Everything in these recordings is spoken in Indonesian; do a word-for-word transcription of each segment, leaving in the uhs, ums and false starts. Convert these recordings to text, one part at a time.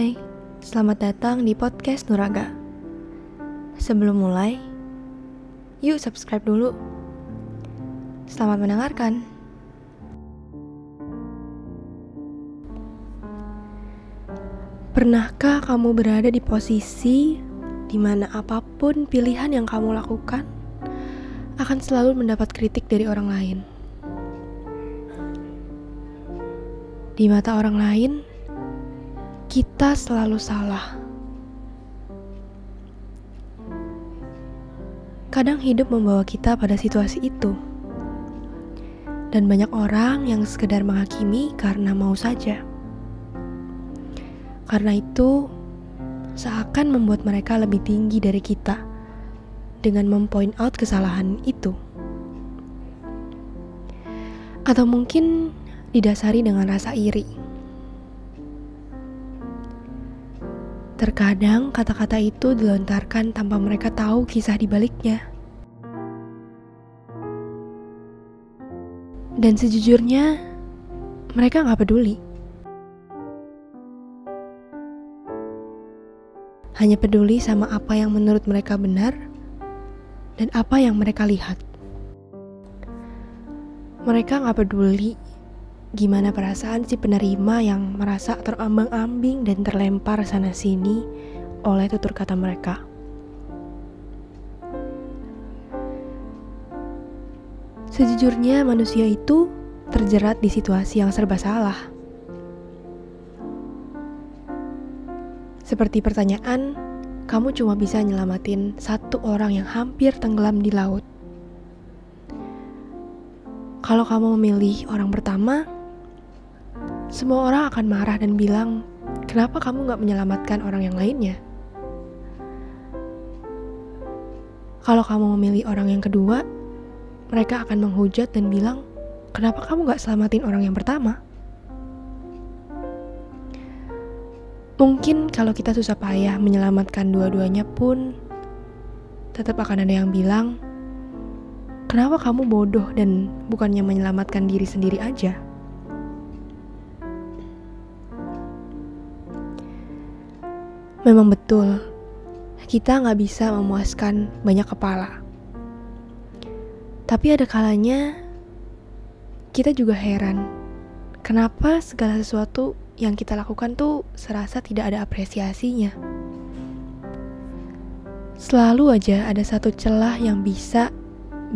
Hai, selamat datang di Podcast Nuraga. Sebelum mulai, yuk subscribe dulu. Selamat mendengarkan. Pernahkah kamu berada di posisi di mana apapun pilihan yang kamu lakukan akan selalu mendapat kritik dari orang lain? Di mata orang lain, kita selalu salah. Kadang hidup membawa kita pada situasi itu. Dan banyak orang yang sekedar menghakimi karena mau saja. Karena itu, seakan membuat mereka lebih tinggi dari kita dengan mempoint out kesalahan itu. Atau mungkin didasari dengan rasa iri. Terkadang kata-kata itu dilontarkan tanpa mereka tahu kisah di baliknya. Dan sejujurnya, mereka nggak peduli. Hanya peduli sama apa yang menurut mereka benar dan apa yang mereka lihat. Mereka nggak peduli gimana perasaan si penerima yang merasa terambang-ambing dan terlempar sana-sini oleh tutur kata mereka. Sejujurnya manusia itu terjerat di situasi yang serba salah. Seperti pertanyaan, kamu cuma bisa nyelamatin satu orang yang hampir tenggelam di laut. Kalau kamu memilih orang pertama, semua orang akan marah dan bilang, kenapa kamu gak menyelamatkan orang yang lainnya? Kalau kamu memilih orang yang kedua, mereka akan menghujat dan bilang, kenapa kamu gak selamatin orang yang pertama? Mungkin kalau kita susah payah menyelamatkan dua-duanya pun, tetap akan ada yang bilang, kenapa kamu bodoh dan bukannya menyelamatkan diri sendiri aja? Memang betul, kita nggak bisa memuaskan banyak kepala. Tapi ada kalanya, kita juga heran. Kenapa segala sesuatu yang kita lakukan tuh serasa tidak ada apresiasinya? Selalu aja ada satu celah yang bisa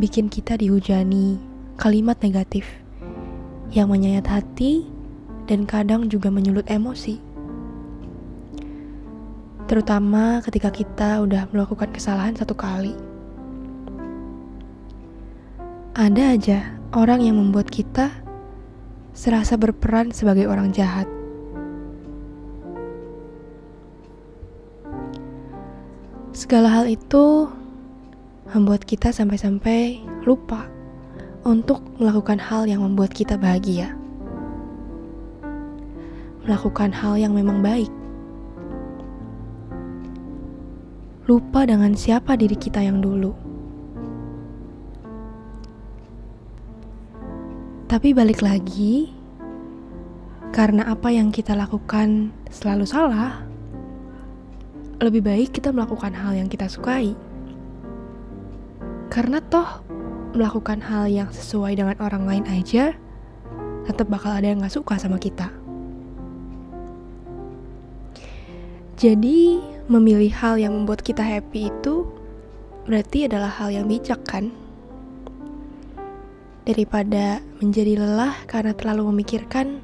bikin kita dihujani kalimat negatif yang menyayat hati dan kadang juga menyulut emosi. Terutama ketika kita udah melakukan kesalahan satu kali. Ada aja orang yang membuat kita serasa berperan sebagai orang jahat. Segala hal itu membuat kita sampai-sampai lupa untuk melakukan hal yang membuat kita bahagia. Melakukan hal yang memang baik. Lupa dengan siapa diri kita yang dulu. Tapi balik lagi, karena apa yang kita lakukan selalu salah, lebih baik kita melakukan hal yang kita sukai. Karena toh, melakukan hal yang sesuai dengan orang lain aja, tetap bakal ada yang gak suka sama kita. Jadi, memilih hal yang membuat kita happy itu, berarti adalah hal yang bijak, kan? Daripada menjadi lelah karena terlalu memikirkan,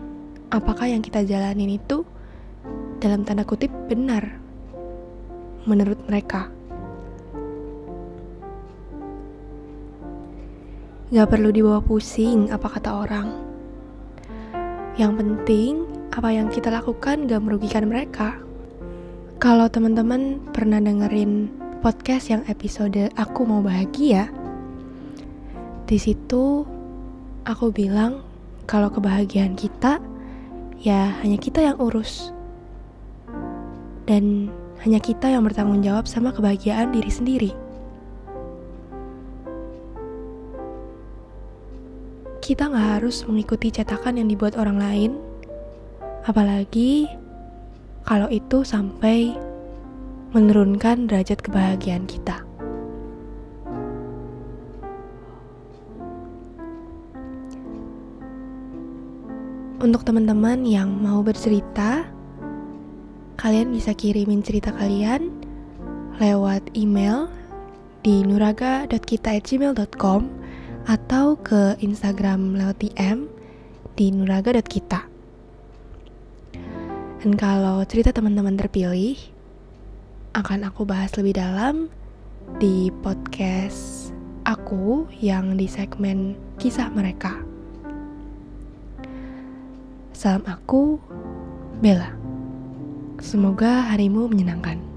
apakah yang kita jalanin itu, dalam tanda kutip, benar, menurut mereka. Gak perlu dibawa pusing apa kata orang. Yang penting, apa yang kita lakukan gak merugikan mereka. Kalau teman-teman pernah dengerin podcast yang episode Aku Mau Bahagia, di situ aku bilang kalau kebahagiaan kita ya hanya kita yang urus. Dan hanya kita yang bertanggung jawab sama kebahagiaan diri sendiri. Kita gak harus mengikuti cetakan yang dibuat orang lain, apalagi kalau itu sampai menurunkan derajat kebahagiaan kita. Untuk teman-teman yang mau bercerita, kalian bisa kirimin cerita kalian lewat email di nuraga dot kita at gmail dot com atau ke Instagram lewat D M di nuraga dot kita. Dan kalau cerita teman-teman terpilih, akan aku bahas lebih dalam di podcast aku yang di segmen kisah mereka. Salam aku, Bella. Semoga harimu menyenangkan.